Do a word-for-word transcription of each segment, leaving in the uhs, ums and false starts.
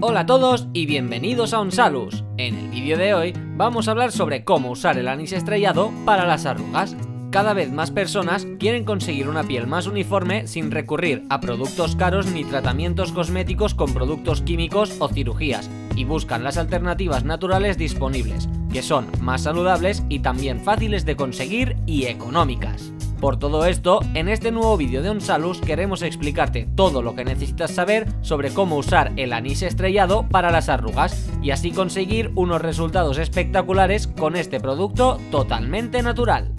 Hola a todos y bienvenidos a Onsalus. En el vídeo de hoy vamos a hablar sobre cómo usar el anís estrellado para las arrugas. Cada vez más personas quieren conseguir una piel más uniforme sin recurrir a productos caros ni tratamientos cosméticos con productos químicos o cirugías, y buscan las alternativas naturales disponibles, que son más saludables y también fáciles de conseguir y económicas. Por todo esto, en este nuevo vídeo de Onsalus queremos explicarte todo lo que necesitas saber sobre cómo usar el anís estrellado para las arrugas y así conseguir unos resultados espectaculares con este producto totalmente natural.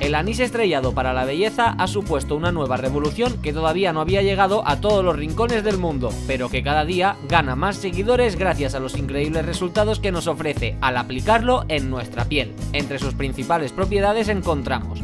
El anís estrellado para la belleza ha supuesto una nueva revolución que todavía no había llegado a todos los rincones del mundo, pero que cada día gana más seguidores gracias a los increíbles resultados que nos ofrece al aplicarlo en nuestra piel. Entre sus principales propiedades encontramos: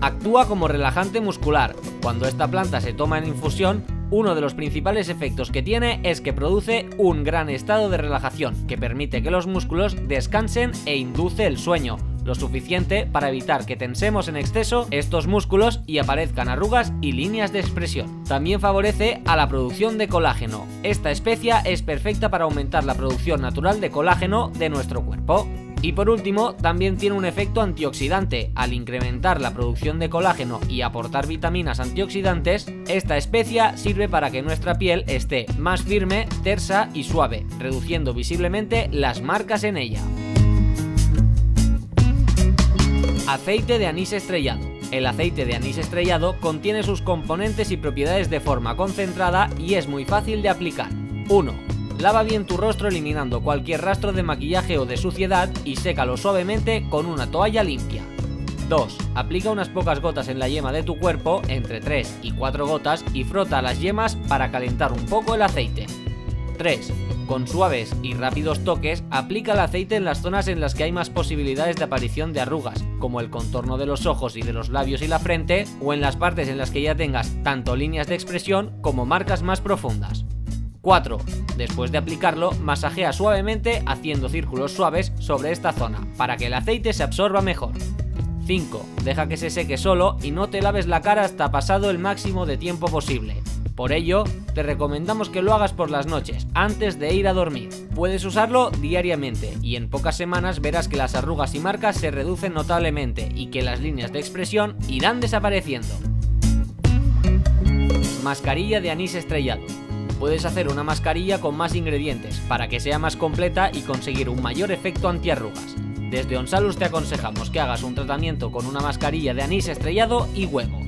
actúa como relajante muscular. Cuando esta planta se toma en infusión, uno de los principales efectos que tiene es que produce un gran estado de relajación que permite que los músculos descansen e induce el sueño, lo suficiente para evitar que tensemos en exceso estos músculos y aparezcan arrugas y líneas de expresión. También favorece a la producción de colágeno. Esta especia es perfecta para aumentar la producción natural de colágeno de nuestro cuerpo. Y por último, también tiene un efecto antioxidante. Al incrementar la producción de colágeno y aportar vitaminas antioxidantes, esta especia sirve para que nuestra piel esté más firme, tersa y suave, reduciendo visiblemente las marcas en ella. Aceite de anís estrellado. El aceite de anís estrellado contiene sus componentes y propiedades de forma concentrada y es muy fácil de aplicar. uno. Lava bien tu rostro eliminando cualquier rastro de maquillaje o de suciedad y sécalo suavemente con una toalla limpia. dos. Aplica unas pocas gotas en la yema de tu cuerpo, entre tres y cuatro gotas, y frota las yemas para calentar un poco el aceite. tres. Con suaves y rápidos toques, aplica el aceite en las zonas en las que hay más posibilidades de aparición de arrugas, como el contorno de los ojos y de los labios y la frente, o en las partes en las que ya tengas tanto líneas de expresión como marcas más profundas. cuatro. Después de aplicarlo, masajea suavemente haciendo círculos suaves sobre esta zona, para que el aceite se absorba mejor. cinco. Deja que se seque solo y no te laves la cara hasta pasado el máximo de tiempo posible. Por ello, te recomendamos que lo hagas por las noches, antes de ir a dormir. Puedes usarlo diariamente y en pocas semanas verás que las arrugas y marcas se reducen notablemente y que las líneas de expresión irán desapareciendo. Mascarilla de anís estrellado. Puedes hacer una mascarilla con más ingredientes para que sea más completa y conseguir un mayor efecto antiarrugas. Desde Onsalus te aconsejamos que hagas un tratamiento con una mascarilla de anís estrellado y huevo.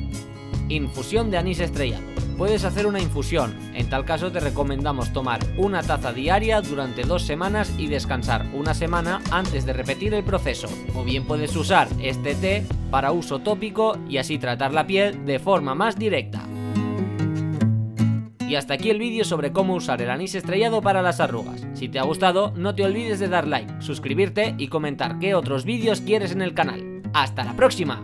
Infusión de anís estrellado. Puedes hacer una infusión, en tal caso te recomendamos tomar una taza diaria durante dos semanas y descansar una semana antes de repetir el proceso. O bien puedes usar este té para uso tópico y así tratar la piel de forma más directa. Y hasta aquí el vídeo sobre cómo usar el anís estrellado para las arrugas. Si te ha gustado, no te olvides de dar like, suscribirte y comentar qué otros vídeos quieres en el canal. ¡Hasta la próxima!